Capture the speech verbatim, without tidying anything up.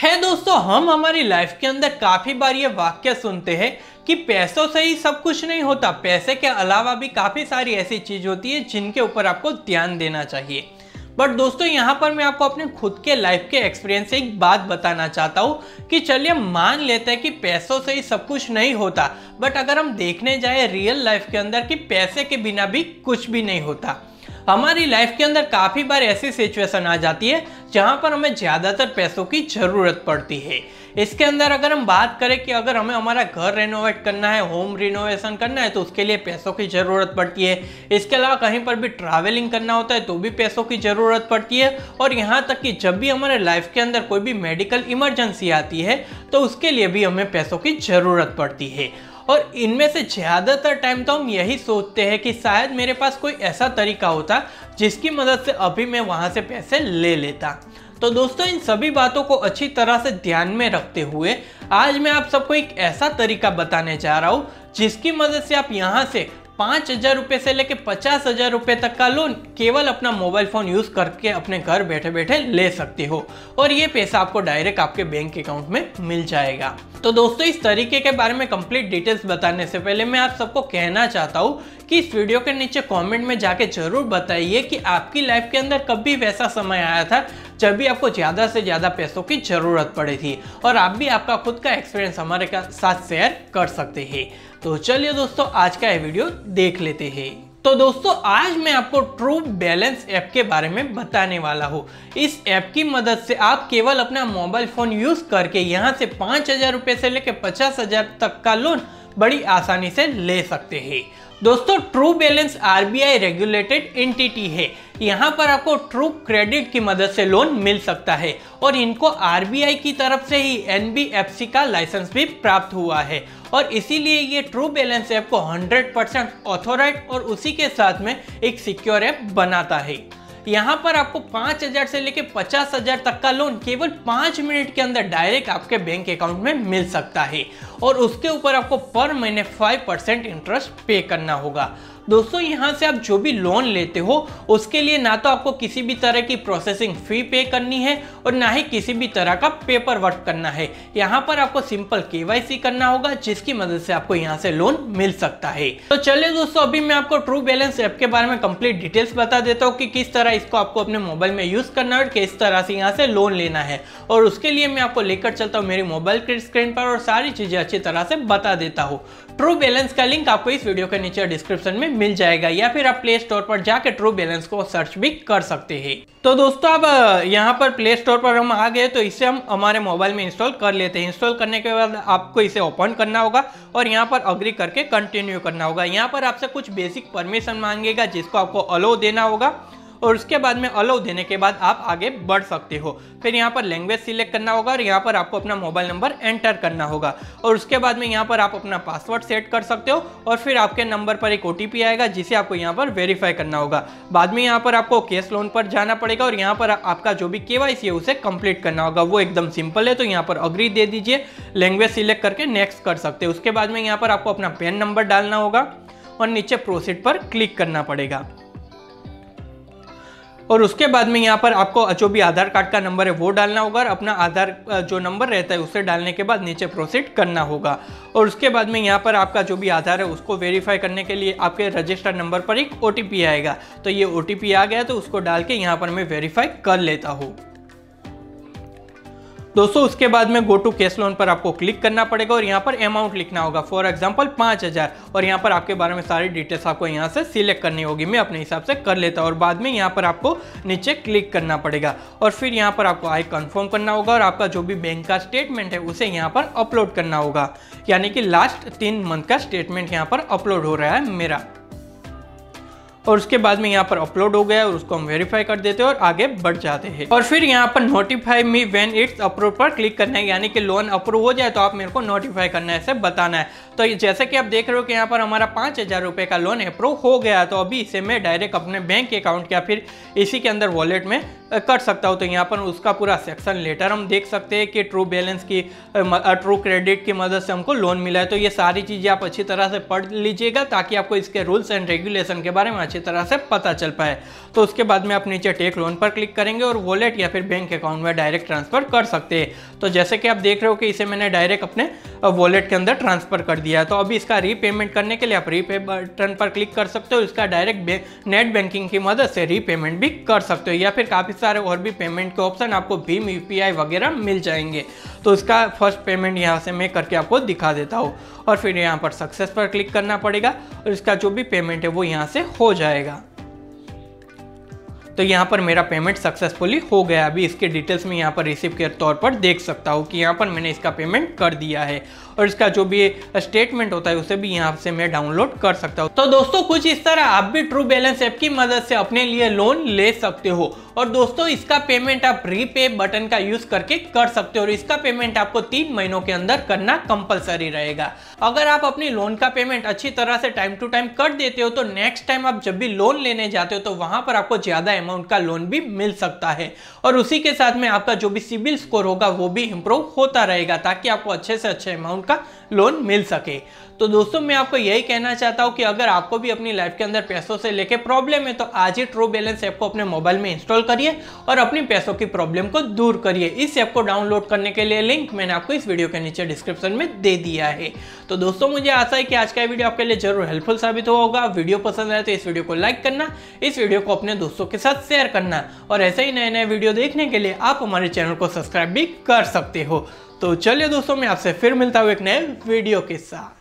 है। दोस्तों हम हमारी लाइफ के अंदर काफ़ी बार ये वाक्य सुनते हैं कि पैसों से ही सब कुछ नहीं होता, पैसे के अलावा भी काफ़ी सारी ऐसी चीज़ होती है जिनके ऊपर आपको ध्यान देना चाहिए। बट दोस्तों यहाँ पर मैं आपको अपने खुद के लाइफ के एक्सपीरियंस से एक बात बताना चाहता हूँ कि चलिए मान लेते हैं कि पैसों से ही सब कुछ नहीं होता, बट अगर हम देखने जाए रियल लाइफ के अंदर कि पैसे के बिना भी कुछ भी नहीं होता। हमारी लाइफ के अंदर काफ़ी बार ऐसी सिचुएशन आ जाती है जहाँ पर हमें ज़्यादातर पैसों की ज़रूरत पड़ती है। इसके अंदर अगर हम बात करें कि अगर हमें हमारा घर रेनोवेट करना है, होम रिनोवेशन करना है, तो उसके लिए पैसों की ज़रूरत पड़ती है। इसके अलावा कहीं पर भी ट्रैवलिंग करना होता है तो भी पैसों की ज़रूरत पड़ती है। और यहाँ तक कि जब भी हमारे लाइफ के अंदर कोई भी मेडिकल इमरजेंसी आती है तो उसके लिए भी हमें पैसों की ज़रूरत पड़ती है। और इनमें से ज़्यादातर टाइम तो हम यही सोचते हैं कि शायद मेरे पास कोई ऐसा तरीका होता जिसकी मदद से अभी मैं वहाँ से पैसे ले लेता। तो दोस्तों इन सभी बातों को अच्छी तरह से ध्यान में रखते हुए आज मैं आप सबको एक ऐसा तरीका बताने जा रहा हूँ जिसकी मदद से आप यहाँ से पाँच हज़ार रुपये से लेकर पचास हज़ार रुपये तक का लोन केवल अपना मोबाइल फ़ोन यूज़ करके अपने घर बैठे बैठे ले सकते हो। और ये पैसा आपको डायरेक्ट आपके बैंक अकाउंट में मिल जाएगा। तो दोस्तों इस तरीके के बारे में कंप्लीट डिटेल्स बताने से पहले मैं आप सबको कहना चाहता हूँ कि इस वीडियो के नीचे कमेंट में जाके जरूर बताइए कि आपकी लाइफ के अंदर कभी वैसा समय आया था जब भी आपको ज़्यादा से ज़्यादा पैसों की ज़रूरत पड़ी थी। और आप भी आपका खुद का एक्सपीरियंस हमारे साथ शेयर कर सकते हैं। तो चलिए दोस्तों आज का ये वीडियो देख लेते हैं। तो दोस्तों आज मैं आपको ट्रू बैलेंस ऐप के बारे में बताने वाला हूँ। इस ऐप की मदद से आप केवल अपना मोबाइल फ़ोन यूज़ करके यहाँ से पाँच हज़ार रुपये से लेकर पचास हज़ार तक का लोन बड़ी आसानी से ले सकते हैं। दोस्तों true balance R B I regulated entity है। यहाँ पर आपको ट्रू क्रेडिट की मदद से लोन मिल सकता है और इनको आर बी आई की तरफ से ही एन बी एफ सी का लाइसेंस भी प्राप्त हुआ है। और इसीलिए ये ट्रू बैलेंस ऐप को हंड्रेड परसेंट ऑथोराइज और उसी के साथ में एक सिक्योर ऐप बनाता है। यहाँ पर आपको पाँच हज़ार से लेकर पचास हज़ार तक का लोन केवल पाँच मिनट के अंदर डायरेक्ट आपके बैंक अकाउंट में मिल सकता है और उसके ऊपर आपको पर महीने पाँच परसेंट इंटरेस्ट पे करना होगा। दोस्तों यहाँ से आप जो भी लोन लेते हो उसके लिए ना तो आपको किसी भी तरह की प्रोसेसिंग फ़ी पे करनी है और ना ही किसी भी तरह का पेपर वर्क करना है। यहाँ पर आपको सिंपल के वाई सी करना होगा जिसकी मदद से आपको यहाँ से लोन मिल सकता है। तो चलिए दोस्तों अभी मैं आपको ट्रू बैलेंस ऐप के बारे में कंप्लीट डिटेल्स बता देता हूँ कि किस तरह इसको आपको अपने मोबाइल में यूज़ करना है और किस तरह से यहाँ से लोन लेना है। और उसके लिए मैं आपको लेकर चलता हूँ मेरी मोबाइल की स्क्रीन पर और सारी चीज़ें अच्छी तरह से बता देता हूँ। ट्रू बैलेंस का लिंक आपको इस वीडियो के नीचे डिस्क्रिप्शन में मिल जाएगा या फिर आप प्ले स्टोर पर जाके ट्रू बैलेंस को सर्च भी कर सकते हैं। तो दोस्तों अब यहाँ पर प्ले स्टोर पर हम आ गए तो इसे हम हमारे मोबाइल में इंस्टॉल कर लेते हैं। इंस्टॉल करने के बाद आपको इसे ओपन करना होगा और यहाँ पर अग्री करके कंटिन्यू करना होगा। यहाँ पर आपसे कुछ बेसिक परमिशन मांगेगा जिसको आपको अलाउ देना होगा और उसके बाद में अलाउ देने के बाद आप आगे बढ़ सकते हो। फिर यहाँ पर लैंग्वेज सिलेक्ट करना होगा और यहाँ पर आपको अपना मोबाइल नंबर एंटर करना होगा और उसके बाद में यहाँ पर आप अपना पासवर्ड सेट कर सकते हो। और फिर आपके नंबर पर एक ओ टी पी आएगा जिसे आपको यहाँ पर वेरीफाई करना होगा। बाद में यहाँ पर आपको केस लोन पर जाना पड़ेगा और यहाँ पर आपका जो भी के वाई सी है उसे कंप्लीट करना होगा। वो एकदम सिंपल है तो यहाँ पर अग्री दे दीजिए, लैंग्वेज सिलेक्ट करके नेक्स्ट कर सकते हो। उसके बाद में यहाँ पर आपको अपना पैन नंबर डालना होगा और नीचे प्रोसीड पर क्लिक करना पड़ेगा। और उसके बाद में यहाँ पर आपको जो भी आधार कार्ड का नंबर है वो डालना होगा और अपना आधार जो नंबर रहता है उसे डालने के बाद नीचे प्रोसीड करना होगा। और उसके बाद में यहाँ पर आपका जो भी आधार है उसको वेरीफाई करने के लिए आपके रजिस्टर्ड नंबर पर एक ओ टी पी आएगा। तो ये ओ टी पी आ गया तो उसको डाल के यहाँ पर मैं वेरीफाई कर लेता हूँ। दोस्तों उसके बाद में गो टू कैश लोन पर आपको क्लिक करना पड़ेगा और यहाँ पर अमाउंट लिखना होगा, फॉर एग्जांपल पाँच हज़ार। और यहाँ पर आपके बारे में सारी डिटेल्स आपको यहाँ से सिलेक्ट करनी होगी। मैं अपने हिसाब से कर लेता हूँ और बाद में यहाँ पर आपको नीचे क्लिक करना पड़ेगा और फिर यहाँ पर आपको आई कन्फर्म करना होगा और आपका जो भी बैंक का स्टेटमेंट है उसे यहाँ पर अपलोड करना होगा, यानी कि लास्ट तीन मंथ का स्टेटमेंट यहाँ पर अपलोड हो रहा है मेरा। और उसके बाद में यहाँ पर अपलोड हो गया और उसको हम वेरीफाई कर देते हैं और आगे बढ़ जाते हैं। और फिर यहाँ पर notify me when it's approve पर क्लिक करना है, यानी कि लोन अप्रूव हो जाए तो आप मेरे को नोटिफाई करना है, ऐसे बताना है। तो जैसे कि आप देख रहे हो कि यहाँ पर हमारा पाँच हज़ार रुपये का लोन अप्रूव हो गया तो अभी इसे मैं डायरेक्ट अपने बैंक अकाउंट या फिर इसी के अंदर वॉलेट में कर सकता हूँ। तो यहाँ पर उसका पूरा सेक्शन लेटर हम देख सकते हैं कि ट्रू बैलेंस की ट्रू क्रेडिट की मदद से हमको लोन मिला है। तो ये सारी चीज़ें आप अच्छी तरह से पढ़ लीजिएगा ताकि आपको इसके रूल्स एंड रेगुलेशन के बारे में अच्छी अच्छी तरह से पता चल पाए। तो उसके बाद में आप नीचे टेक लोन पर क्लिक करेंगे और वॉलेट या फिर बैंक अकाउंट में डायरेक्ट ट्रांसफर कर सकते हैं। तो जैसे कि आप देख रहे हो कि इसे मैंने डायरेक्ट अपने वॉलेट के अंदर ट्रांसफर कर दिया है। तो अभी इसका रीपेमेंट करने के लिए आप रीपे बटन पर क्लिक कर सकते हो, इसका डायरेक्ट नेट बैंकिंग की मदद से रीपेमेंट भी कर सकते हो, या फिर काफ़ी सारे और भी पेमेंट के ऑप्शन आपको भीम यूपीआई वगैरह मिल जाएंगे। तो इसका फर्स्ट पेमेंट यहाँ से मैं करके आपको दिखा देता हूँ और फिर यहाँ पर सक्सेस पर क्लिक करना पड़ेगा और इसका जो भी पेमेंट है वो यहाँ से हो जाएगा। तो यहाँ पर मेरा पेमेंट सक्सेसफुली हो गया। अभी इसके डिटेल्स में यहाँ पर रिसीव के तौर पर देख सकता हूँ कि यहाँ पर मैंने इसका पेमेंट कर दिया है और इसका जो भी स्टेटमेंट होता है उसे भी यहाँ से मैं डाउनलोड कर सकता हूँ। तो दोस्तों कुछ इस तरह आप भी ट्रू बैलेंस ऐप की मदद से अपने लिए लोन ले सकते हो। और दोस्तों इसका पेमेंट आप रीपे बटन का यूज करके कर सकते हो और इसका पेमेंट आपको तीन महीनों के अंदर करना कंपलसरी रहेगा। अगर आप अपने लोन का पेमेंट अच्छी तरह से टाइम टू टाइम कर देते हो तो नेक्स्ट टाइम आप जब भी लोन लेने जाते हो तो वहां पर आपको ज्यादा अमाउंट का लोन भी मिल सकता है और उसी के साथ में आपका जो भी सिबिल स्कोर होगा वो भी इंप्रूव होता रहेगा ताकि आपको अच्छे से अच्छे अमाउंट का लोन मिल सके। तो दोस्तों मैं आपको यही कहना चाहता हूँ कि अगर आपको भी अपनी लाइफ के अंदर पैसों से लेके प्रॉब्लम है तो आज ही ट्रू बैलेंस ऐप को अपने मोबाइल में इंस्टॉल करिए और अपनी पैसों की प्रॉब्लम को दूर करिए। इस ऐप को डाउनलोड करने के लिए लिंक मैंने आपको इस वीडियो के नीचे डिस्क्रिप्शन में दे दिया है। तो दोस्तों मुझे आशा है कि आज का वीडियो आपके लिए जरूर हेल्पफुल साबित हुआ होगा। वीडियो पसंद आए तो इस वीडियो को लाइक करना, इस वीडियो को अपने दोस्तों के साथ शेयर करना और ऐसे ही नए नए वीडियो देखने के लिए आप हमारे चैनल को सब्सक्राइब भी कर सकते हो। तो चलिए दोस्तों मैं आपसे फिर मिलता हूँ एक नए वीडियो के साथ।